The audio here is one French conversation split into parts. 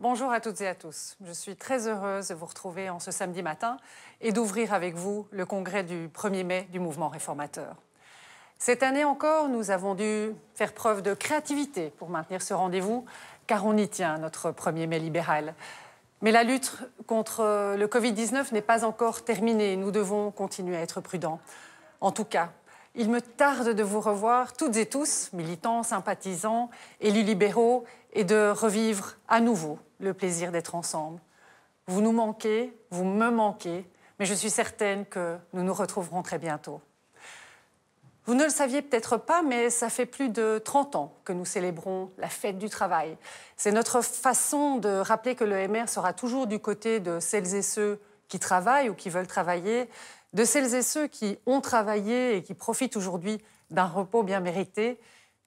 Bonjour à toutes et à tous. Je suis très heureuse de vous retrouver en ce samedi matin et d'ouvrir avec vous le congrès du 1er mai du Mouvement Réformateur. Cette année encore, nous avons dû faire preuve de créativité pour maintenir ce rendez-vous, car on y tient, notre 1er mai libéral. Mais la lutte contre le Covid-19 n'est pas encore terminée. Nous devons continuer à être prudents. En tout cas, il me tarde de vous revoir toutes et tous, militants, sympathisants, élus libéraux, et de revivre à nouveau le plaisir d'être ensemble. Vous nous manquez, vous me manquez, mais je suis certaine que nous nous retrouverons très bientôt. Vous ne le saviez peut-être pas, mais ça fait plus de 30 ans que nous célébrons la fête du travail. C'est notre façon de rappeler que le MR sera toujours du côté de celles et ceux qui travaillent ou qui veulent travailler, de celles et ceux qui ont travaillé et qui profitent aujourd'hui d'un repos bien mérité,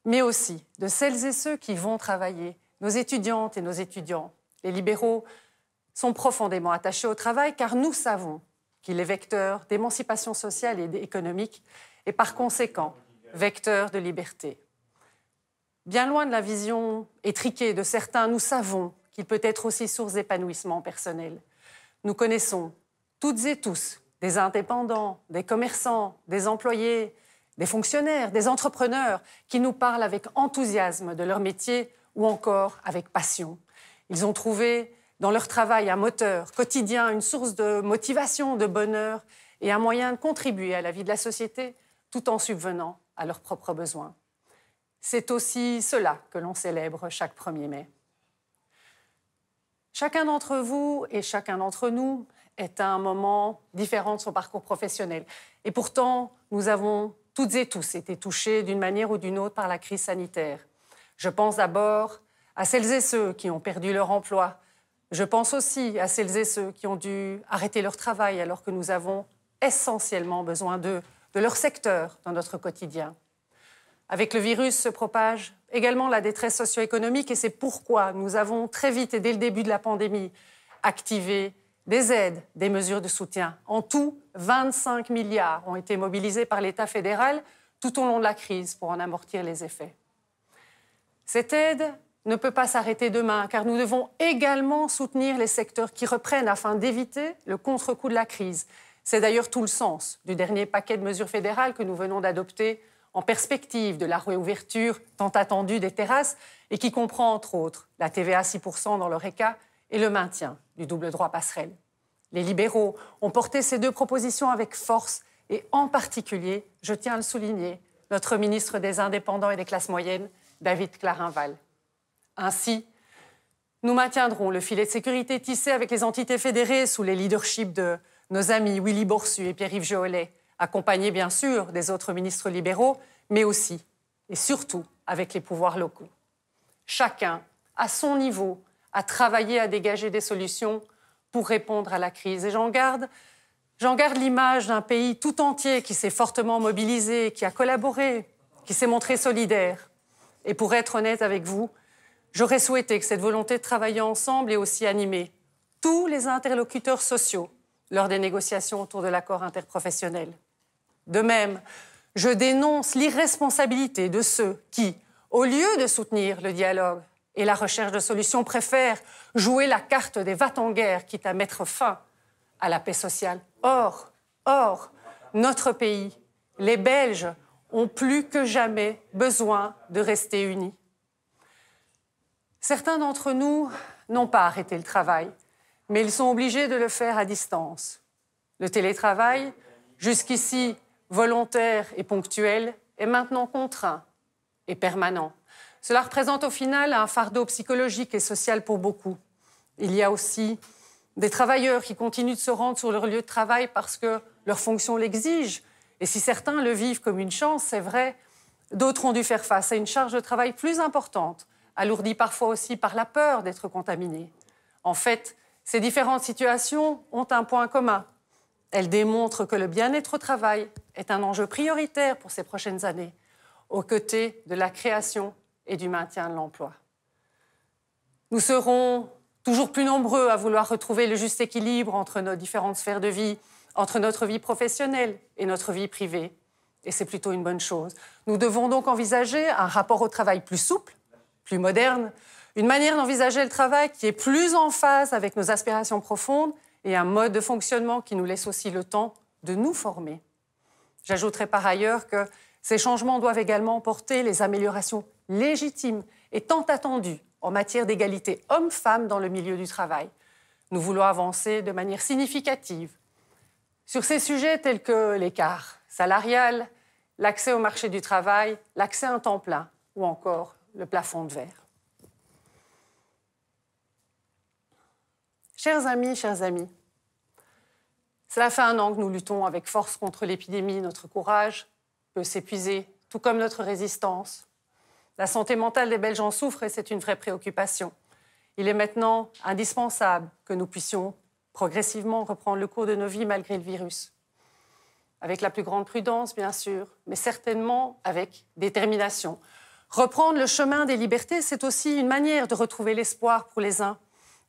mais aussi de celles et ceux qui vont travailler. Nos étudiantes et nos étudiants, les libéraux, sont profondément attachés au travail car nous savons qu'il est vecteur d'émancipation sociale et économique et par conséquent, vecteur de liberté. Bien loin de la vision étriquée de certains, nous savons qu'il peut être aussi source d'épanouissement personnel. Nous connaissons toutes et tous des indépendants, des commerçants, des employés, des fonctionnaires, des entrepreneurs qui nous parlent avec enthousiasme de leur métier ou encore avec passion. Ils ont trouvé dans leur travail un moteur quotidien, une source de motivation, de bonheur et un moyen de contribuer à la vie de la société tout en subvenant à leurs propres besoins. C'est aussi cela que l'on célèbre chaque 1er mai. Chacun d'entre vous et chacun d'entre nous est à un moment différent de son parcours professionnel. Et pourtant, nous avons toutes et tous été touchés d'une manière ou d'une autre par la crise sanitaire. Je pense d'abord à celles et ceux qui ont perdu leur emploi. Je pense aussi à celles et ceux qui ont dû arrêter leur travail alors que nous avons essentiellement besoin d'eux, de leur secteur dans notre quotidien. Avec le virus se propage également la détresse socio-économique et c'est pourquoi nous avons très vite et dès le début de la pandémie activé des aides, des mesures de soutien. En tout, 25 milliards ont été mobilisés par l'État fédéral tout au long de la crise pour en amortir les effets. Cette aide ne peut pas s'arrêter demain car nous devons également soutenir les secteurs qui reprennent afin d'éviter le contre-coup de la crise. C'est d'ailleurs tout le sens du dernier paquet de mesures fédérales que nous venons d'adopter en perspective de la réouverture tant attendue des terrasses et qui comprend entre autres la TVA à 6% dans le RECA et le maintien du double droit passerelle. Les libéraux ont porté ces deux propositions avec force et en particulier, je tiens à le souligner, notre ministre des Indépendants et des classes moyennes, David Clarinval. Ainsi, nous maintiendrons le filet de sécurité tissé avec les entités fédérées sous les leaderships de nos amis Willy Borsu et Pierre-Yves Jolet, accompagnés bien sûr des autres ministres libéraux, mais aussi et surtout avec les pouvoirs locaux. Chacun, à son niveau, a travaillé à dégager des solutions pour répondre à la crise. Et j'en garde l'image d'un pays tout entier qui s'est fortement mobilisé, qui a collaboré, qui s'est montré solidaire. Et pour être honnête avec vous, j'aurais souhaité que cette volonté de travailler ensemble ait aussi animé tous les interlocuteurs sociaux lors des négociations autour de l'accord interprofessionnel. De même, je dénonce l'irresponsabilité de ceux qui, au lieu de soutenir le dialogue et la recherche de solutions, préfèrent jouer la carte des va-t-en-guerre, quitte à mettre fin à la paix sociale. Or, notre pays, les Belges, ont plus que jamais besoin de rester unis. Certains d'entre nous n'ont pas arrêté le travail, mais ils sont obligés de le faire à distance. Le télétravail, jusqu'ici volontaire et ponctuel, est maintenant contraint et permanent. Cela représente au final un fardeau psychologique et social pour beaucoup. Il y a aussi des travailleurs qui continuent de se rendre sur leur lieu de travail parce que leur fonction l'exige. Et si certains le vivent comme une chance, c'est vrai, d'autres ont dû faire face à une charge de travail plus importante, alourdie parfois aussi par la peur d'être contaminés. En fait, ces différentes situations ont un point commun. Elles démontrent que le bien-être au travail est un enjeu prioritaire pour ces prochaines années, aux côtés de la création et du maintien de l'emploi. Nous serons toujours plus nombreux à vouloir retrouver le juste équilibre entre nos différentes sphères de vie, entre notre vie professionnelle et notre vie privée. Et c'est plutôt une bonne chose. Nous devons donc envisager un rapport au travail plus souple, plus moderne, une manière d'envisager le travail qui est plus en phase avec nos aspirations profondes et un mode de fonctionnement qui nous laisse aussi le temps de nous former. J'ajouterai par ailleurs que ces changements doivent également porter les améliorations légitimes et tant attendues en matière d'égalité hommes-femmes dans le milieu du travail. Nous voulons avancer de manière significative sur ces sujets tels que l'écart salarial, l'accès au marché du travail, l'accès à un temps plein ou encore le plafond de verre. Chers amis, cela fait un an que nous luttons avec force contre l'épidémie. Notre courage peut s'épuiser, tout comme notre résistance. La santé mentale des Belges en souffre et c'est une vraie préoccupation. Il est maintenant indispensable que nous puissions progressivement reprendre le cours de nos vies malgré le virus. Avec la plus grande prudence, bien sûr, mais certainement avec détermination. Reprendre le chemin des libertés, c'est aussi une manière de retrouver l'espoir pour les uns,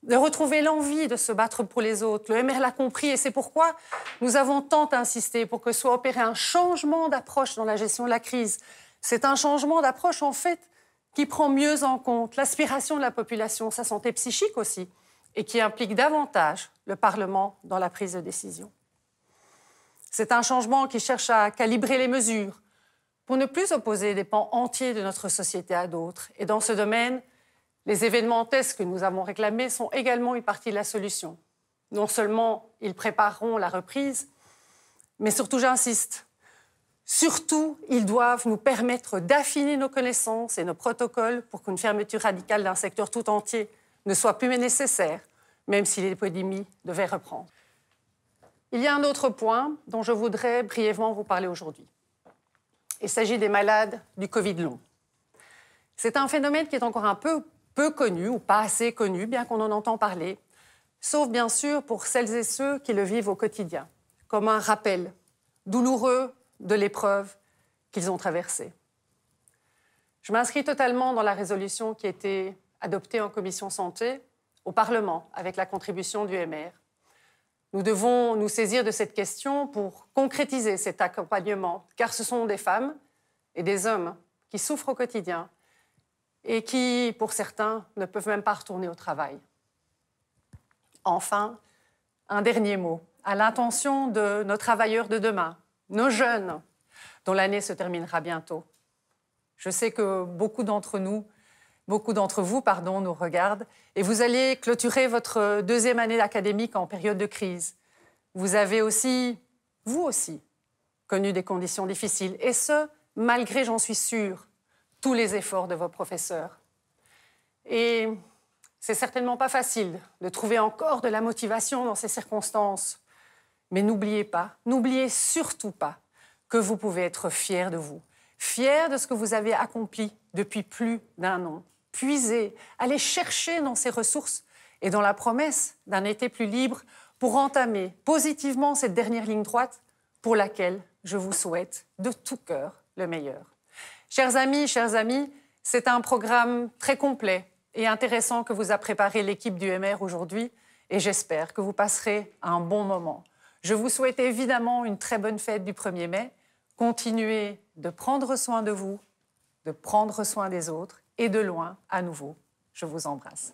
de retrouver l'envie de se battre pour les autres. Le MR l'a compris et c'est pourquoi nous avons tant insisté pour que soit opéré un changement d'approche dans la gestion de la crise. C'est un changement d'approche, en fait, qui prend mieux en compte l'aspiration de la population, sa santé psychique aussi, et qui implique davantage le Parlement dans la prise de décision. C'est un changement qui cherche à calibrer les mesures pour ne plus opposer des pans entiers de notre société à d'autres. Et dans ce domaine, les événements tests que nous avons réclamés sont également une partie de la solution. Non seulement ils prépareront la reprise, mais surtout, j'insiste, surtout, ils doivent nous permettre d'affiner nos connaissances et nos protocoles pour qu'une fermeture radicale d'un secteur tout entier ne soit plus nécessaire, même si l'épidémie devait reprendre. Il y a un autre point dont je voudrais brièvement vous parler aujourd'hui. Il s'agit des malades du Covid long. C'est un phénomène qui est encore un peu connu ou pas assez connu, bien qu'on en entend parler, sauf bien sûr pour celles et ceux qui le vivent au quotidien, comme un rappel douloureux de l'épreuve qu'ils ont traversée. Je m'inscris totalement dans la résolution qui a été adoptée en commission santé au Parlement avec la contribution du MR. Nous devons nous saisir de cette question pour concrétiser cet accompagnement, car ce sont des femmes et des hommes qui souffrent au quotidien et qui, pour certains, ne peuvent même pas retourner au travail. Enfin, un dernier mot à l'intention de nos travailleurs de demain, nos jeunes, dont l'année se terminera bientôt. Je sais que beaucoup d'entre vous, nous regardent et vous allez clôturer votre deuxième année académique en période de crise. Vous avez aussi, vous aussi, connu des conditions difficiles et ce, malgré, j'en suis sûre, tous les efforts de vos professeurs. Et c'est certainement pas facile de trouver encore de la motivation dans ces circonstances. Mais n'oubliez pas, n'oubliez surtout pas que vous pouvez être fiers de vous, fiers de ce que vous avez accompli depuis plus d'un an. Puisez, allez chercher dans ces ressources et dans la promesse d'un été plus libre pour entamer positivement cette dernière ligne droite pour laquelle je vous souhaite de tout cœur le meilleur. Chers amis, c'est un programme très complet et intéressant que vous a préparé l'équipe du MR aujourd'hui et j'espère que vous passerez un bon moment. Je vous souhaite évidemment une très bonne fête du 1er mai. Continuez de prendre soin de vous, de prendre soin des autres et de loin à nouveau, je vous embrasse.